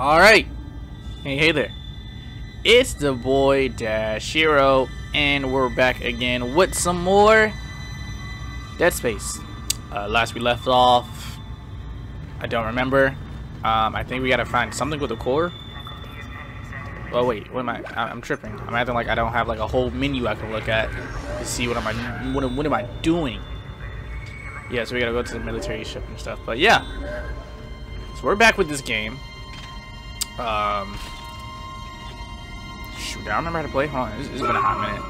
Alright, hey there, it's the boy Dashiro, and we're back again with some more Dead Space. Last we left off, I don't remember. I think we gotta find something with a core. Oh wait, what am I? I'm tripping. I'm acting like I don't have like a whole menu I can look at to see what am I doing. Yeah, so we gotta go to the military ship and stuff. But yeah, so we're back with this game. Shoot, I don't remember how to play. Hold on, it's been a hot minute.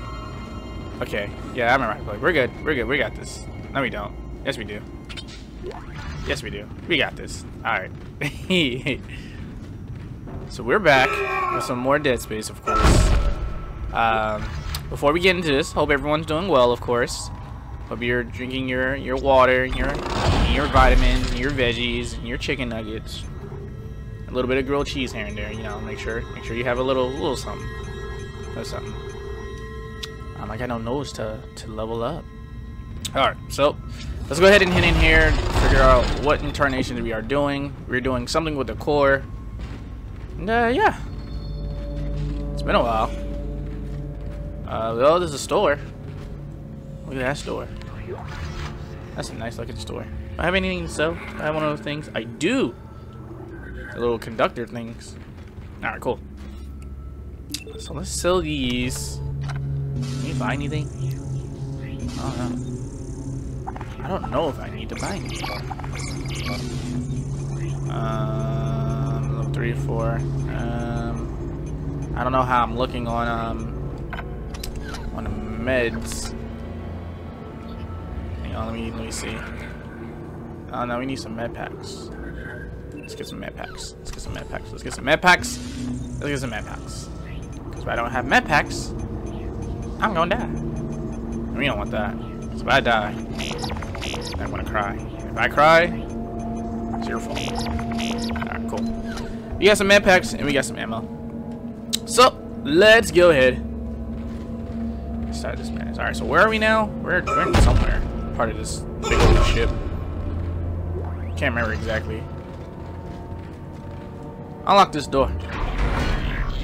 Okay, yeah, I remember how to play. We're good, we're good, we got this. No, we don't. Yes, we do. Yes, we do. We got this. Alright. So we're back with some more Dead Space, of course. Before we get into this, hope everyone's doing well, of course. Hope you're drinking your water, your vitamins, and your veggies, and your chicken nuggets. A little bit of grilled cheese here and there, you know. Make sure you have a little something, I got no nose to level up. All right, so let's go ahead and hit in here, figure out what incarnations we are doing. We're doing something with the core, and yeah, it's been a while. Oh, there's a store. Look at that store. That's a nice looking store. Do I have anything to sell? Do I have one of those things? I do. Little conductor things. All right, cool. So let's sell these. Can you buy anything? I don't know. I don't know if I need to buy anything. Level 3 or 4. I don't know how I'm looking on the meds. Hang on, let me see. Oh no, we need some med packs. Let's get some med packs. Let's get some med packs. Let's get some med packs. Let's get some med packs. Because if I don't have med packs, I'm gonna die. And we don't want that. Because if I die, I'm gonna cry. If I cry, it's your fault. Alright, cool. We got some med packs and we got some ammo. So let's go ahead. Let's start this madness. Alright, so where are we now? We're in somewhere. Part of this big old ship. Can't remember exactly. Unlock this door.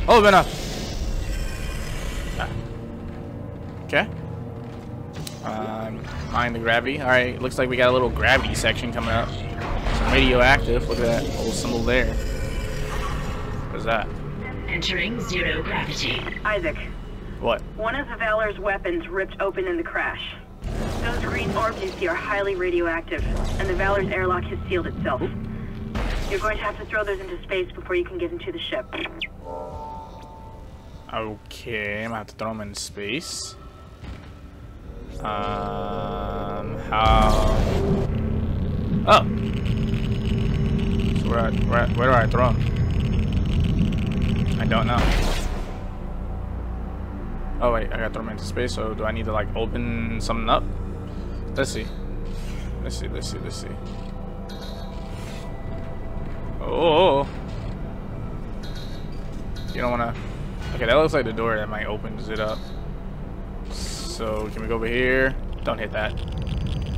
Open up. Ah. Okay. Mind the gravity. Alright, looks like we got a little gravity section coming up. Some radioactive. Look at that old symbol there. What's that? Entering zero gravity. Isaac. What? One of the Valor's weapons ripped open in the crash. Those green orbs you see are highly radioactive, and the Valor's airlock has sealed itself. Oop. You're going to have to throw those into space before you can get into the ship. Okay, I'm gonna have to throw them in space. How? Oh! So where do I throw them? I don't know. Oh wait, I gotta throw them into space, so do I need to like open something up? Let's see. Let's see. Oh, you don't wanna. Okay, that looks like the door that might opens it up. So can we go over here? Don't hit that.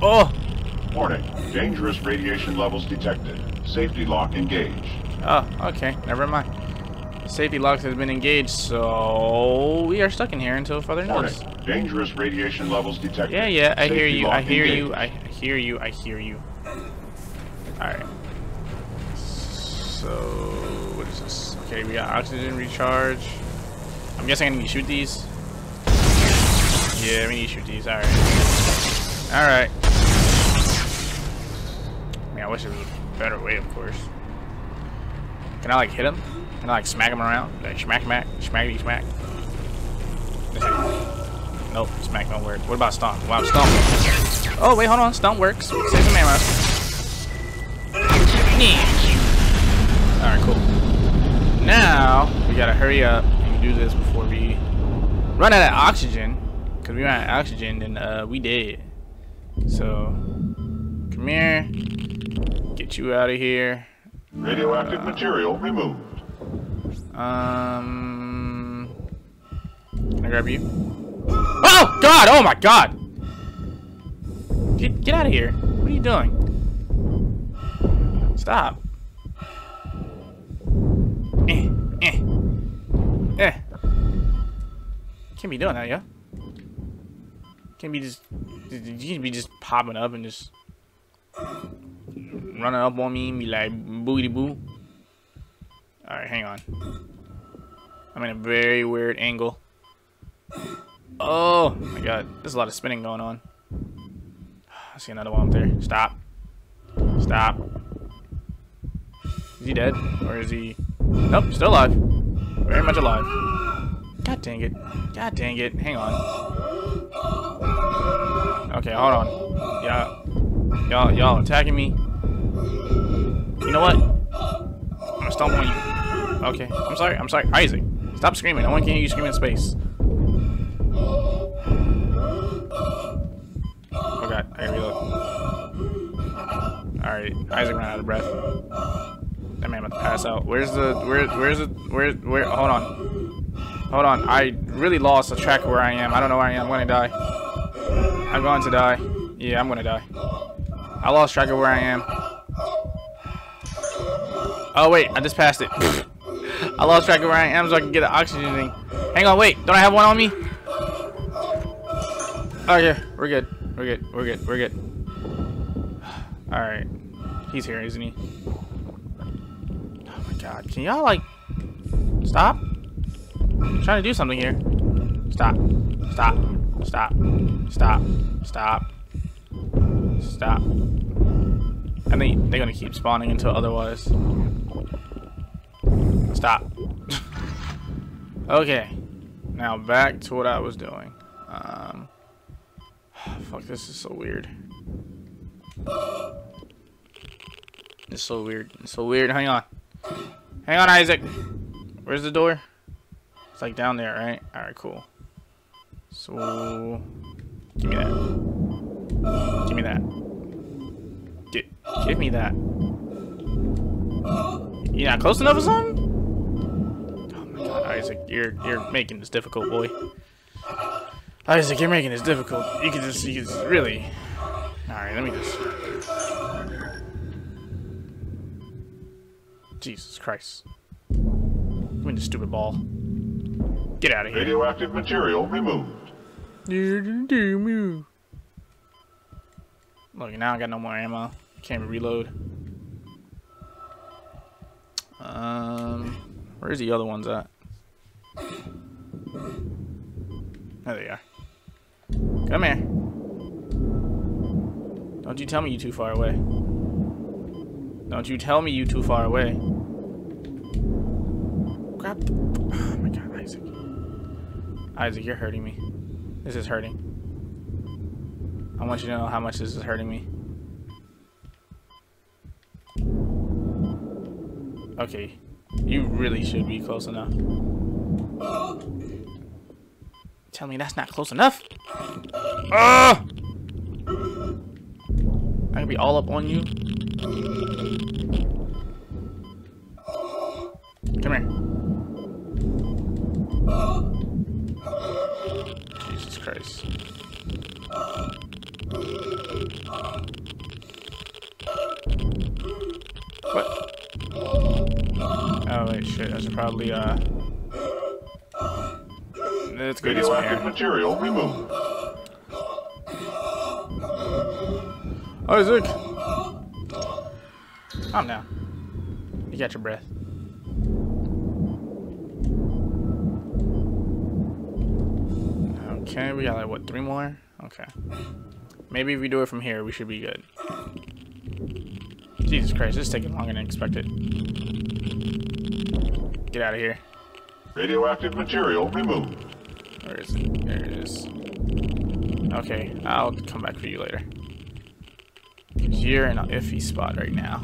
Oh! Warning, dangerous radiation levels detected. Safety lock engaged. Oh, okay, never mind. The safety lock has been engaged, so we are stuck in here until further notice. Warning, dangerous radiation levels detected. Yeah, I hear you, I hear you. Alright. So, what is this? Okay, we got oxygen recharge. I'm guessing I need to shoot these. Yeah, we need to shoot these. Alright. Alright. I mean, I wish there was a better way, of course. Can I, like, hit them? Can I, like, smack them around? Like, smack. Nope, smack don't work. What about stomp? Wow, stomp. Oh, wait, hold on. Stomp works. Save some ammo. Alright, cool. Now, we gotta hurry up and do this before we run out of oxygen. Because we ran out of oxygen and we dead. So, come here. Get you out of here. Radioactive material removed. Can I grab you? Oh, God! Oh, my God! Get out of here. What are you doing? Stop. Can't be doing that, yeah? You can't be just popping up and just running up on me and be like boogity boo. Alright, hang on. I'm in a very weird angle. Oh my god, there's a lot of spinning going on. I see another one up there. Stop. Stop. Is he dead? Or is he... Nope, still alive. Very much alive. God dang it. God dang it. Hang on. Okay, hold on. Y'all attacking me. You know what? I'm gonna stomp on you. Okay, I'm sorry. Isaac, stop screaming. No one can hear you scream in space. Oh god, I gotta reload. Alright, Isaac ran out of breath. That man about to pass out. Where's the, hold on. Hold on, I really lost the track of where I am. I don't know where I am. I'm gonna die. I'm going to die. Yeah, I'm gonna die. I lost track of where I am. Oh wait, I just passed it. I lost track of where I am so I can get an oxygen thing. Hang on, wait, don't I have one on me? Okay, we're good. Alright, he's here, isn't he? God, can y'all like stop? I'm trying to do something here. Stop. I think they're gonna keep spawning until otherwise. Stop. Okay. Now back to what I was doing. Fuck, this is so weird. It's so weird. Hang on, Isaac. Where's the door? It's like down there, right? Alright, cool. So... Give me that. You're not close enough or something? Oh my god, Isaac. You're making this difficult, boy. Isaac, you're making this difficult. You can just really... Alright, let me just... Jesus Christ. Give me the stupid ball. Get out of here. Radioactive material removed. Look, now I got no more ammo. Can't reload. Where's the other ones at? There they are. Come here. Don't you tell me you're too far away. Grab the... Oh my god, Isaac. Isaac, you're hurting me. This is hurting. I want you to know how much this is hurting me. Okay. You really should be close enough. Tell me that's not close enough? Ah! I can be all up on you. Come here. Jesus Christ. What? Oh wait, shit, I should probably, let's go get some air. Material removed. Isaac! Calm down. You got your breath. Okay, we got like what, 3 more? Okay. Maybe if we do it from here, we should be good. Jesus Christ, this is taking longer than expected. Get out of here. Radioactive material removed. Where is it? There it is. Okay, I'll come back for you later. You're in an iffy spot right now.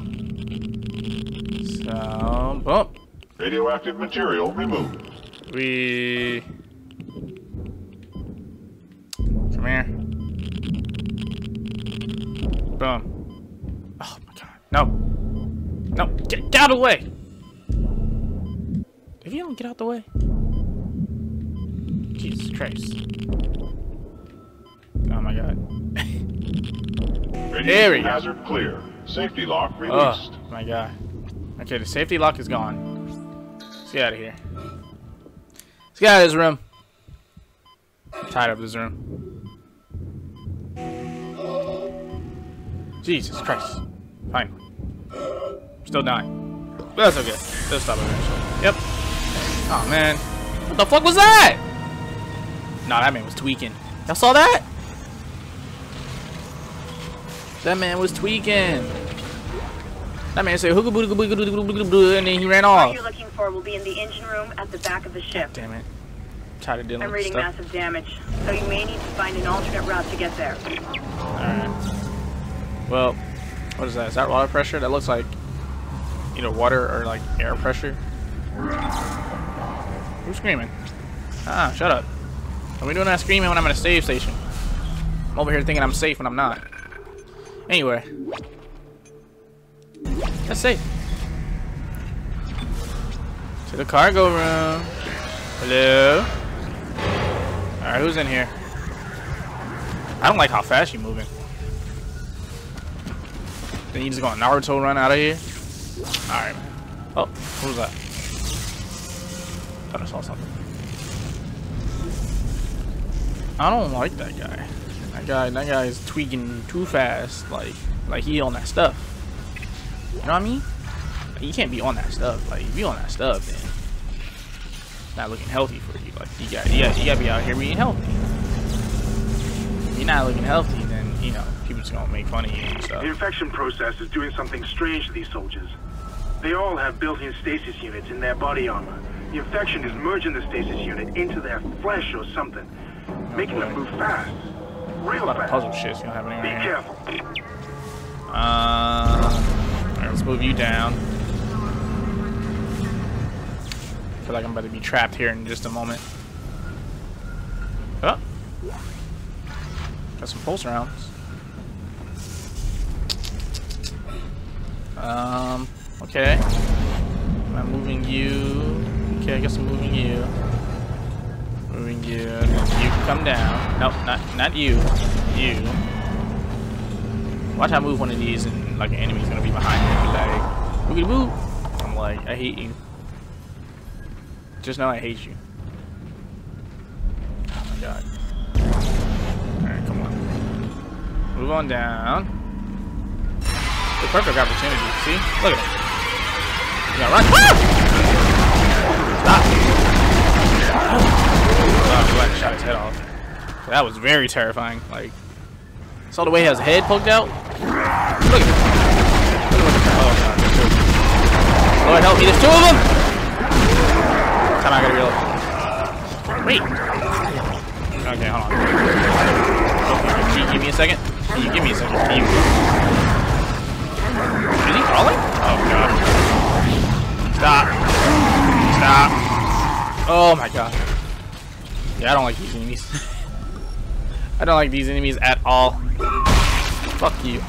So, boom. Radioactive material removed. Come here. Boom. Oh my god. No. No. Get out of the way. If you don't get out the way. Jesus Christ. Oh my god. There we go. Hazard clear. Safety lock released. Oh my god. Okay, the safety lock is gone. Let's get out of here. Let's get out of this room. I'm tired of this room. Jesus Christ. Finally. Still dying. But that's okay. They'll stop it eventually. Yep. Oh man. What the fuck was that? Nah, that man was tweaking. Y'all saw that? That man was tweaking. That man said hooga booga booga booga booga booga, and then he ran off. What you're looking for will be in the engine room at the back of the ship. Damn it. Tired of dealing with stuff. I'm reading massive damage, so you may need to find an alternate route to get there. Alright. Well, what is that? Is that water pressure? That looks like either water or like air pressure. Who's screaming? Ah, shut up. Don't be doing that screaming when I'm at a save station. I'm over here thinking I'm safe when I'm not. Anyway. That's safe. To the cargo room. Hello? Alright, who's in here? I don't like how fast you're moving. Then you just gonna Naruto run out of here? Alright. Oh, who was that? I thought I saw something. I don't like that guy. That guy is tweaking too fast. Like he on that stuff. You know what I mean? Like, you can't be on that stuff. Like, if you on that stuff, then it's not looking healthy for you. Like, you gotta be out here being healthy. If you're not looking healthy, then you know people just gonna make fun of you and stuff. The infection process is doing something strange to these soldiers. They all have built-in stasis units in their body armor. The infection is merging the stasis unit into their flesh or something, making them move fast, real fast. A lot of puzzle shit's gonna happen right here. Be careful. Alright, let's move you down. I feel like I'm about to be trapped here in just a moment. Oh. Got some pulse rounds. Okay. I'm moving you. Okay, I guess I'm moving you. Moving you. You come down. Nope, not you. You. Watch how I move one of these and like an enemy's gonna be behind me and be like, boogity boop. I'm like, I hate you. Just know I hate you. Oh my god. Alright, come on. Move on down. The perfect opportunity, see? Look at it. You gotta run. Stop. Oh, I shot his head off. That was very terrifying. Like, saw the way his head poked out. Look at it. Oh god, there's two of them. Lord help me, there's two of them! I'm not gonna reload. Wait. Okay, hold on. Okay, can you give me a second? Can you give me a second? Can you... Is he crawling? Oh god. Stop. Stop. Oh my god. Yeah, I don't like these enemies. I don't like these enemies at all. Fuck you.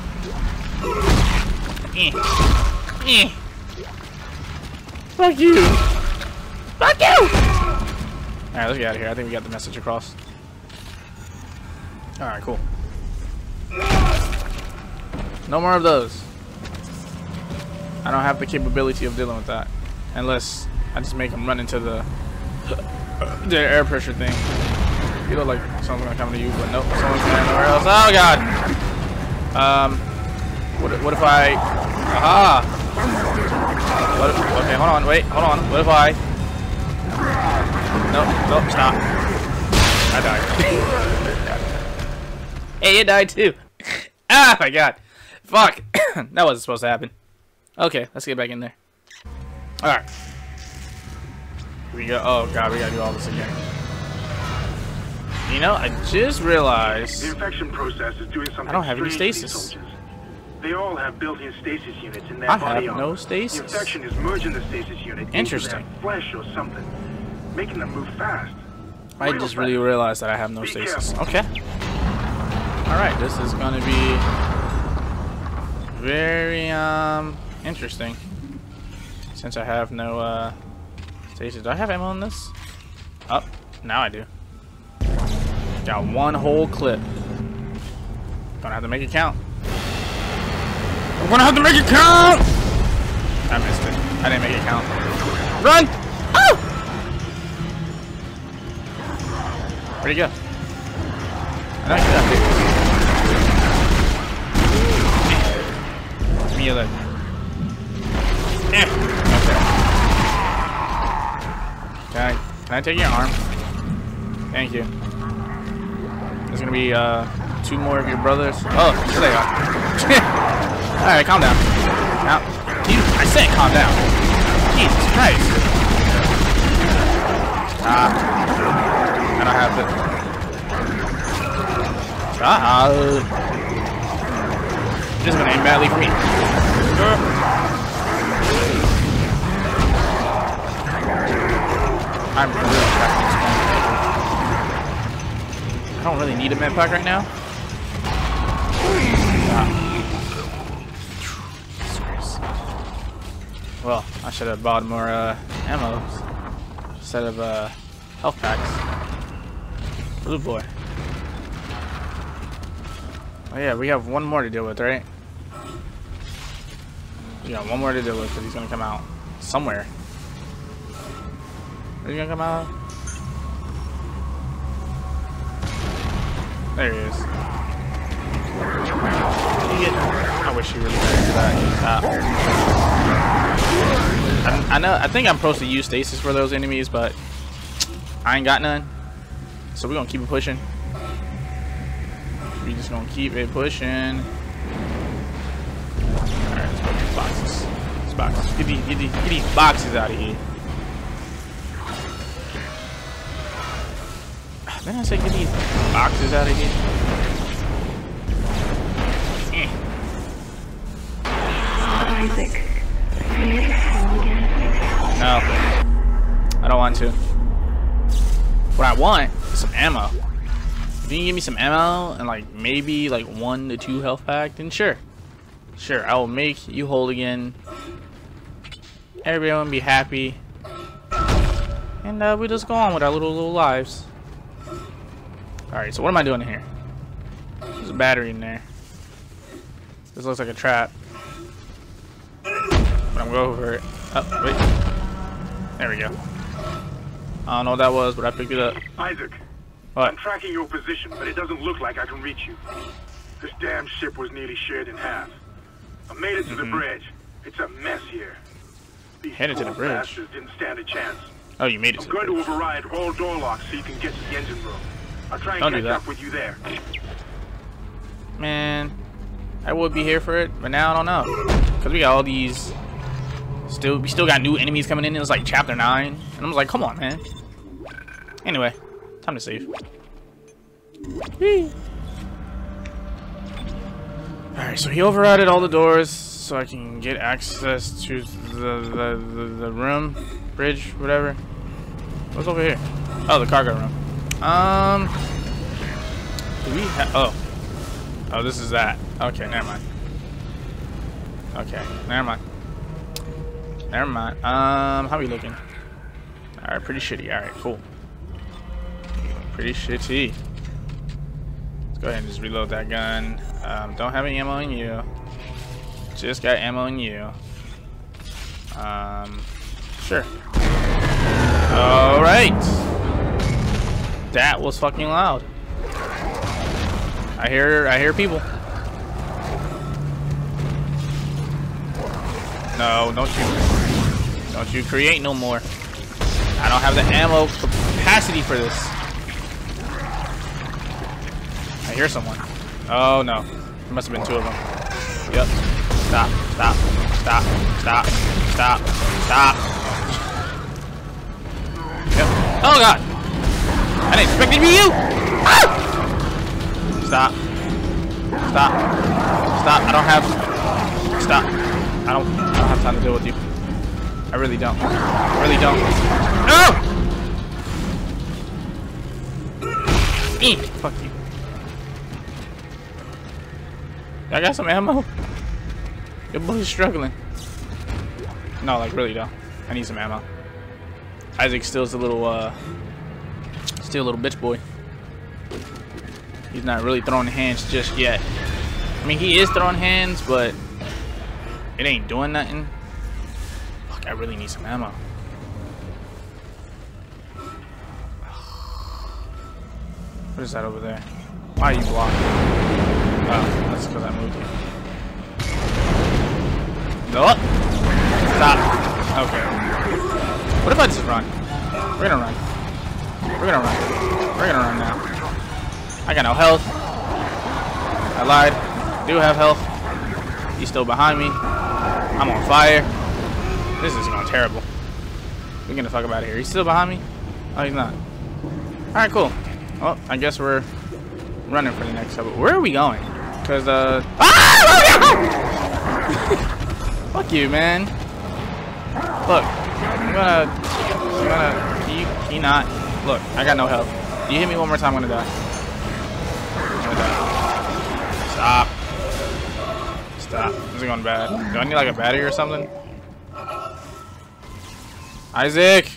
Fuck you. Fuck you! Alright, let's get out of here. I think we got the message across. Alright, cool. No more of those. I don't have the capability of dealing with that. Unless I just make them run into the air pressure thing. You look like someone's gonna come to you, but nope, someone's going nowhere else. Oh god! What if I... Aha! Okay, hold on, wait, hold on. What if I... Nope, nope, stop. I died. Hey, you died too. Ah, my god. Fuck. That wasn't supposed to happen. Okay, let's get back in there. Alright. Here we go. Oh god, we gotta do all this again. You know, I just realized... The infection process is doing something. I don't have any stasis. They all have built-in stasis units in their body armor. I have no stasis. The infection is merging the stasis unit into their flesh or something, making them move fast. I just really realized that I have no stasis. Okay. Alright, this is gonna be very interesting. Since I have no stasis. Do I have ammo on this? Oh, now I do. Got one whole clip. Gonna have to make it count. I'm gonna have to make it count! I missed it. I didn't make it count. Run! Oh! Where'd he go? I got it. Give me your leg. Okay. Can I take your arm? Thank you. There's gonna be two more of your brothers. Oh, here they are. Alright, calm down. Now, I said calm down. Jesus Christ. I don't have to. This is gonna end badly for me. I'm really tracking this one. I don't really need a med pack right now. Well, I should have bought more ammo instead of health packs. Blue boy. Oh yeah, we have one more to deal with, right? Yeah, one more to deal with, because he's gonna come out somewhere. Where's he gonna come out? There he is. I wish he really did that. I know. I think I'm supposed to use stasis for those enemies, but I ain't got none. So we're gonna keep it pushing. We just gonna keep it pushing. Alright, let's go get these boxes. These boxes. Get these boxes out of here. Didn't I say get these boxes out of here? Isaac. No. I don't want to. What I want is some ammo. If you can give me some ammo and like maybe like 1 to 2 health pack, then sure. Sure, I will make you whole again. Everyone be happy. And we just go on with our little lives. Alright, so what am I doing in here? There's a battery in there. This looks like a trap. But I'm going over it. Oh, wait. There we go. I don't know what that was, but I picked it up. Isaac. What? I'm tracking your position, but it doesn't look like I can reach you. This damn ship was nearly shared in half. I made it to the bridge. It's a mess here. These headed to the bridge. Bastards didn't stand a chance. Oh, you made it. I'm going to override all door locks so you can get to the engine room. I'll try and catch up with you there. Man, I would be here for it, but now I don't know because we got all these. We still got new enemies coming in. It was like chapter 9, and I was like, come on, man. Anyway. Time to save. Alright, so he overrided all the doors so I can get access to the room, bridge, whatever. What's over here? Oh, the cargo room. Do we have... Oh. Oh, this is that. Okay, never mind. Okay, never mind. Never mind. How are we looking? Alright, pretty shitty. Alright, cool. Pretty shitty. Let's go ahead and just reload that gun. Don't have any ammo on you. Just got ammo on you. Sure. Alright. That was fucking loud. I hear people. No, don't you create no more. I don't have the ammo capacity for this. I hear someone. Oh no. There must have been 2 of them. Yep. Stop. Stop. Stop. Stop. Stop. Stop. Yep. Oh god! I didn't expect it to be you! Ah! Stop. Stop. Stop. I don't have... Stop. I don't have time to deal with you. I really don't. I really don't. No! Eek. Fuck you. I got some ammo. Your boy's struggling. No, like really though. I need some ammo. Isaac still's a little still a little bitch boy. He's not really throwing hands just yet. I mean he is throwing hands, but it ain't doing nothing. Fuck, I really need some ammo. What is that over there? Why are you blocking? Oh, that's because I moved. No! Stop! Okay. What if I just run? We're gonna run. We're gonna run. We're gonna run now. I got no health. I lied. I do have health. He's still behind me. I'm on fire. This is going terrible. We're gonna fuck about it here. He's still behind me? Oh, he's not. Alright, cool. Well, I guess we're running for the next level. Where are we going? Because, ah! Fuck you, man. Look. Can you not? Look, I got no health. If you hit me one more time, I'm gonna die. Stop. Stop. This is going bad. Do I need like a battery or something? Isaac!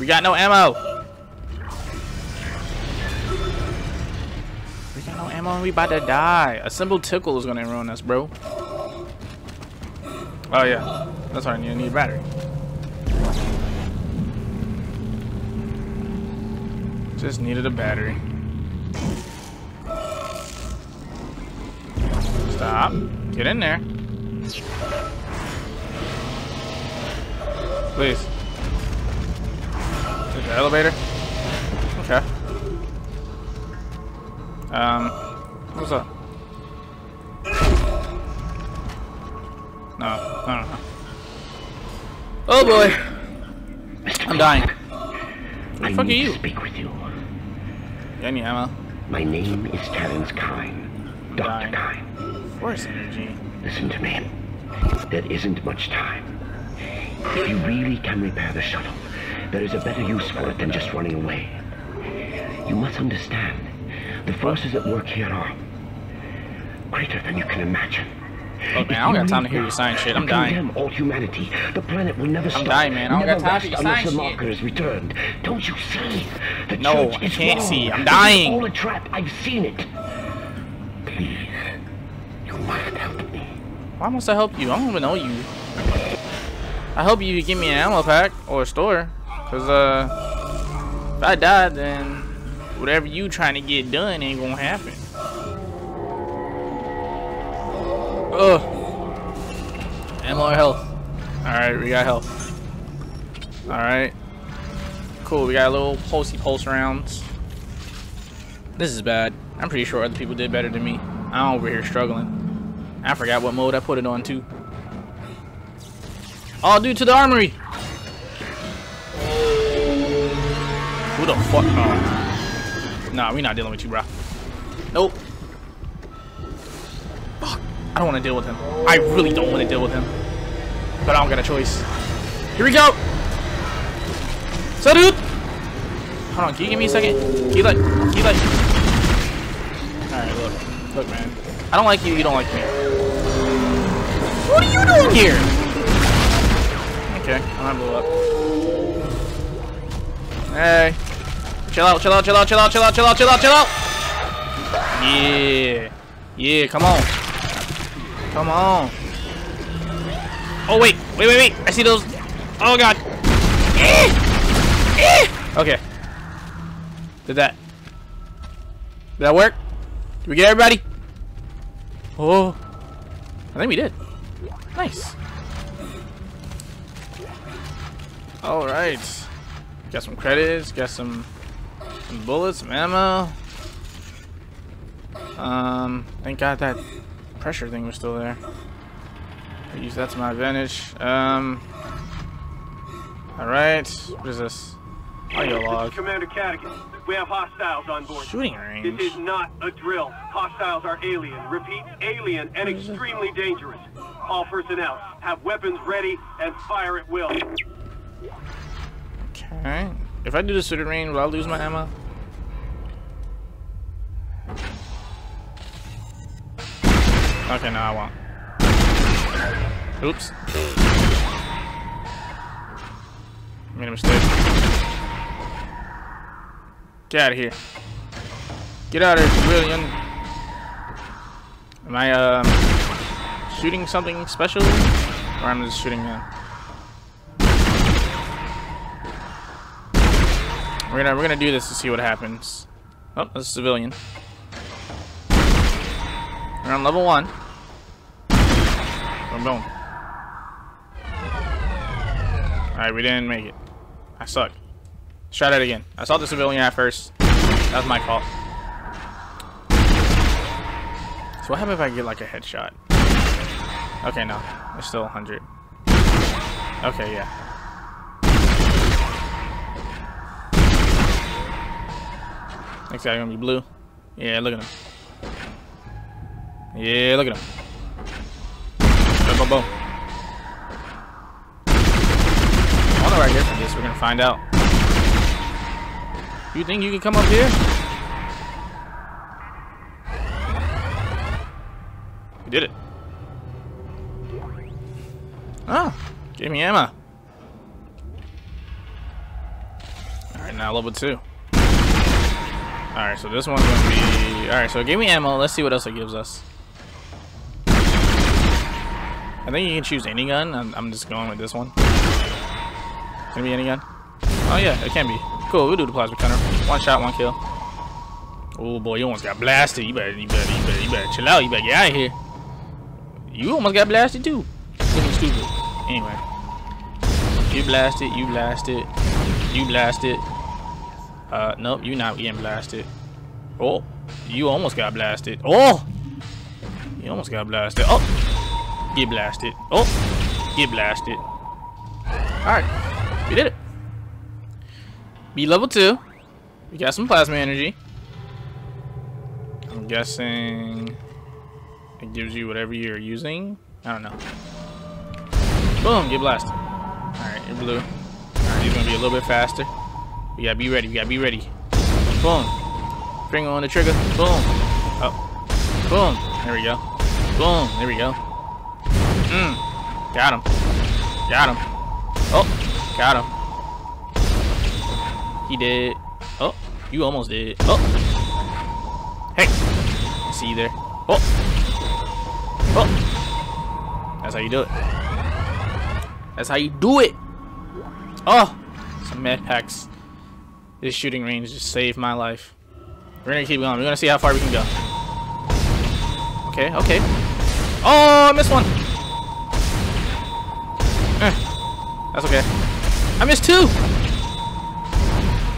We got no ammo! We got no ammo and we about to die. A simple tickle is gonna ruin us, bro. Oh yeah. That's why I need a battery. Just needed a battery. Stop. Get in there. Please. There's the elevator. Okay. What's up? No, I don't know. Oh boy. I'm dying. Who the fuck are you? Speak with you. Any ammo? My name is Terrence Kyne. Dr. Kyne. Force energy. Listen to me. There isn't much time. If you really can repair the shuttle, there is a better use for it than just running away. You must understand, the forces at work here are greater than you can imagine. Look, man, I don't got time to hear you sign shit. I'm dying. Condemn all humanity. The planet will never stop. I'm dying, man. I don't got time to sign shit. The marker is returned. Don't you see? The no, I can't see. I'm dying. It's all a trap. I've seen it. Please. Help me. Why must I help you? I don't even know you. I hope you give me an ammo pack or a store, cause if I die, then whatever you trying to get done ain't gonna happen. Ugh. Ammo or health? All right, we got health. All right. Cool. We got a little pulsey pulse rounds. This is bad. I'm pretty sure other people did better than me. I'm over here struggling. I forgot what mode I put it on too. All due to the armory. Who the fuck? Oh. Nah, we not dealing with you, bro. Nope. Fuck. I don't want to deal with him. I really don't want to deal with him. But I don't got a choice. Here we go. Salute. Hold on. Can you give me a second? Keep it. All right, look, man. I don't like you. You don't like me. What are you doing here? Okay, I'm gonna blow up. Hey. Chill out. Yeah. Yeah, come on. Come on. Oh, wait. I see those. Oh, God. Okay. Did that work? Did we get everybody? Oh. I think we did. Nice. All right, got some credits, got some bullets, some ammo. Thank God that pressure thing was still there. I use that to my advantage. All right, what is this? I got a log. Commander Catechus, we have hostiles on board. Shooting range. This is not a drill. Hostiles are alien. Repeat, alien and extremely dangerous. All personnel have weapons ready and fire at will. Okay. If I do the shooting range, will I lose my ammo? Okay, no, I won't. Oops. Made a mistake. Get out of here. Get out of here, civilian. Am I shooting something special? Or I'm just shooting We're gonna do this to see what happens. Oh, that's a civilian. We're on level 1. Boom, boom. Alright, we didn't make it. I suck. Let's try that again. I saw the civilian at first. That was my fault. So what happens if I get like a headshot? Okay, no. It's still 100. Okay, yeah. Next guy's gonna be blue. Yeah, look at him. Yeah, look at him. Boom, boom, boom. I don't know where I get from this. We're gonna find out. You think you can come up here? You did it. Oh, gave me ammo. Alright, now level 2. Alright, so this one's gonna be... Alright, so it gave me ammo. Let's see what else it gives us. I think you can choose any gun. I'm just going with this one. Can it be any gun? Oh yeah, it can be. Cool, we'll do the plasma cutter. One shot, one kill. Oh boy, you almost got blasted. You better chill out. You better get out of here. You almost got blasted too. Looking stupid. Anyway. You blasted. Nope, you not getting blasted. Oh, you almost got blasted. Oh! You almost got blasted. Oh! Get blasted. Oh! Get blasted. Alright, we did it. Be level 2. We got some plasma energy. I'm guessing it gives you whatever you're using. I don't know. Boom, get blasted. Alright, you're blue. Alright, you're gonna be a little bit faster. We gotta be ready. Boom. Finger on the trigger. Boom. Oh. Boom. There we go. Boom. There we go. Got him. Oh. Got him. He did. Oh. You almost did. Oh. Hey. See you there. Oh. Oh. That's how you do it. Oh. Some med packs. This shooting range just saved my life. We're gonna keep going. We're gonna see how far we can go. Okay, okay. Oh, I missed one. That's okay. I missed 2.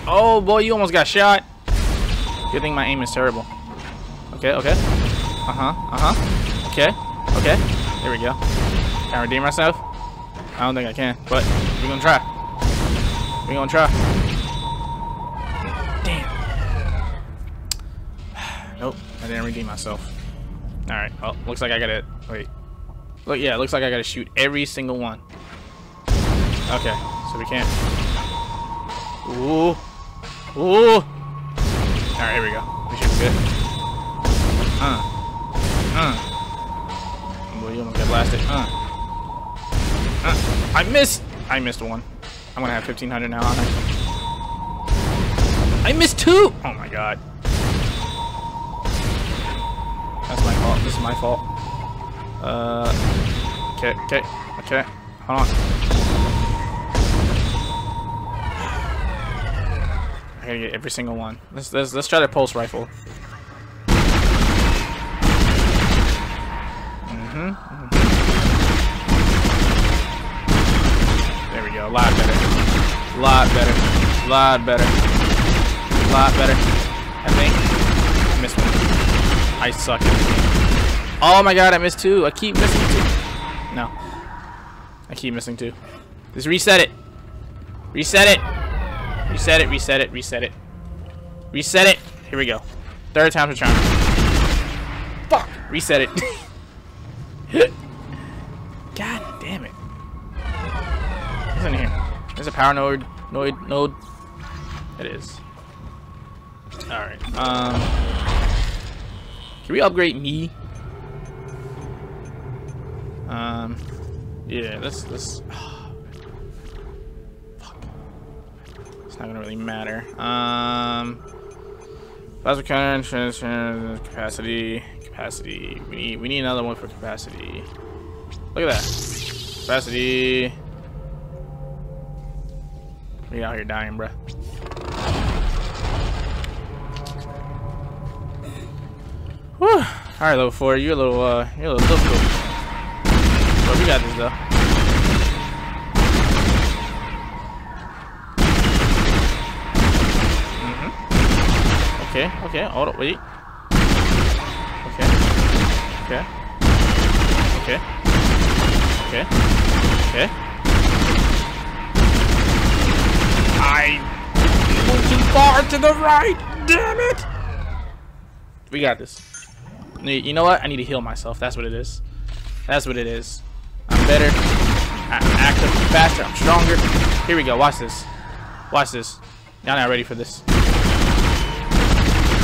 Oh boy, you almost got shot. Good thing my aim is terrible. Okay, okay. Okay, okay. There we go. Can I redeem myself? I don't think I can, but we're gonna try. Nope, I didn't redeem myself. Alright, well, looks like I gotta... Wait. Look, yeah, looks like I gotta shoot every single one. Okay, so we can't... Ooh. Ooh! Alright, here we go. We should be good. Boy, you almost got blasted. I missed! I missed one. I'm gonna have 1,500 now, aren't I? I missed 2! Oh my god. That's my fault. This is my fault. Okay, okay, okay. Hold on. I gotta get every single one. Let's try the pulse rifle. There we go. A lot better. I think I missed one. I suck. Oh my god, I missed 2. I keep missing 2. No. I keep missing 2. Just reset it. Reset it. Here we go. Third time's a charm. Fuck. Reset it. God damn it. What's in here? There's a power node. It is. Alright. Can we upgrade me? Yeah, let's fuck. It's not gonna really matter. Plasma cutter, capacity. We need another one for capacity. Look at that. Capacity. We out here dying, bruh. All right, level 4, you're a little difficult. But we got this though. Okay, okay, hold up, wait. Okay, okay, okay, okay, okay. I went too far to the right, damn it! We got this. You know what? I need to heal myself. That's what it is. That's what it is. I'm better. I'm active, faster, I'm stronger. Here we go, watch this. Watch this. Y'all not ready for this.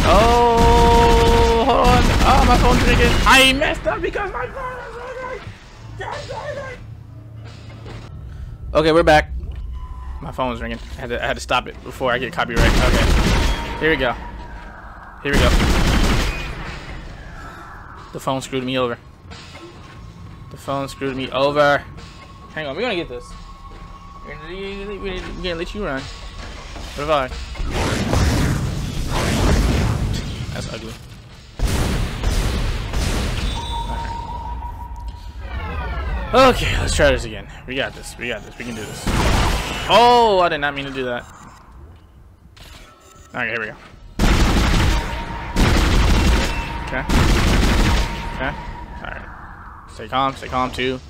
Oh, hold on. Oh, my phone's ringing. I messed up because my phone is ringing. Okay, we're back. My phone's ringing. I had to stop it before I get copyright. Okay. Here we go. Here we go. The phone screwed me over. The phone screwed me over. Hang on, we're gonna get this. We're gonna let you run. Survive. That's ugly. Alright. Okay, let's try this again. We got this. We got this. We can do this. Oh, I did not mean to do that. Alright, here we go. Okay. Okay. Alright. Stay calm. Stay calm, too.